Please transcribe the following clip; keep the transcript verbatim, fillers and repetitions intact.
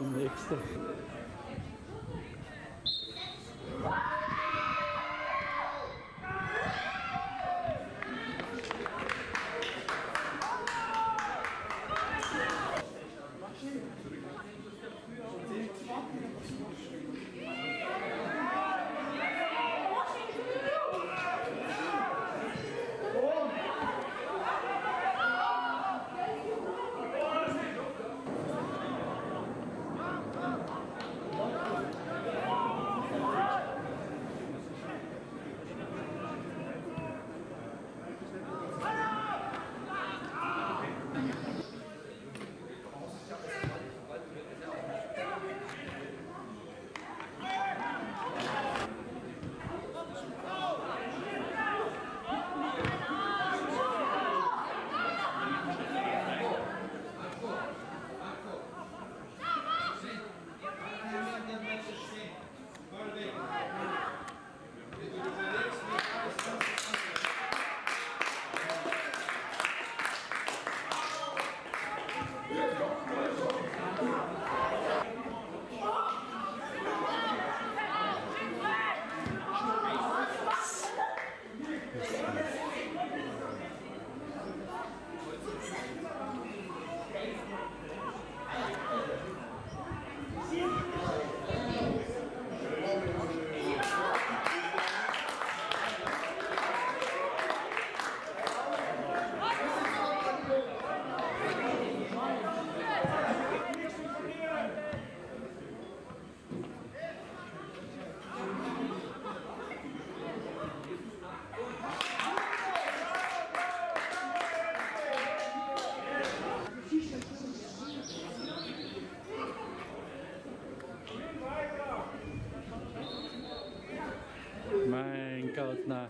in the extent. Mein Gott, na.